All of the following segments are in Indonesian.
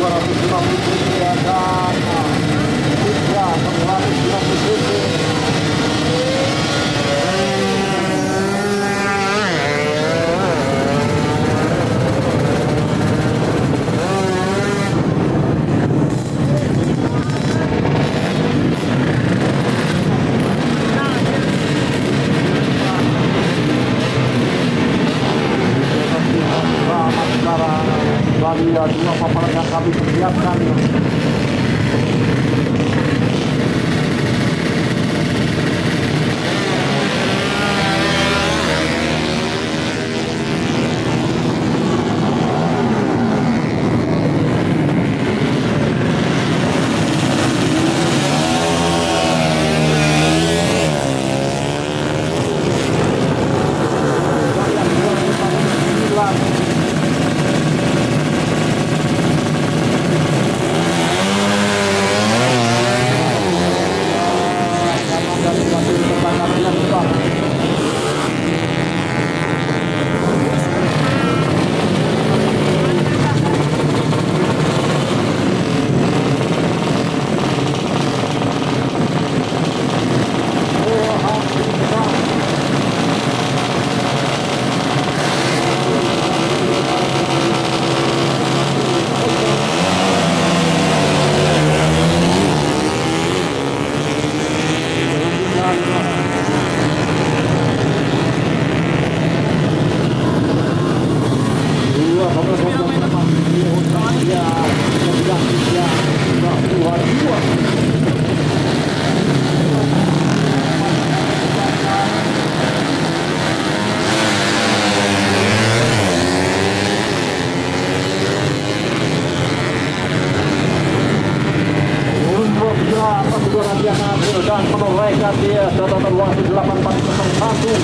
250 dan Citra 690 cc. Dari dua papan yang kami persiapkan, dan menorehkan dia catatan waktu 8.41.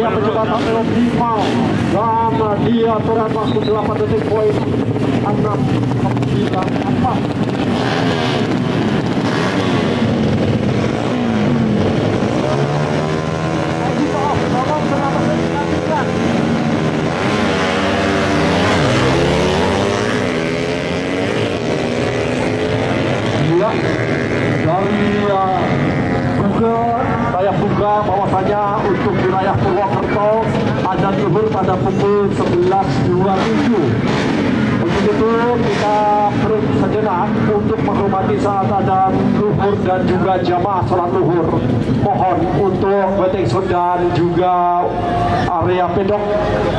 Yang kecepatan optimal dan dia aturan waktu 8 detik poin 6.94. Bahwasanya untuk wilayah Purwokerto azan zuhur pada pukul 11.27. Untuk itu kita break sejenak untuk menghormati saat azan zuhur dan juga jamaah sholat zuhur. Mohon untuk Wetingsun dan juga area pedok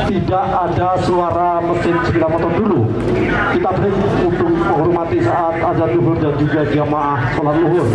tidak ada suara mesin 9 motor dulu. Kita break untuk menghormati saat azan zuhur dan juga jamaah sholat zuhur.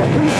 sehingga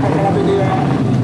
perlahan dia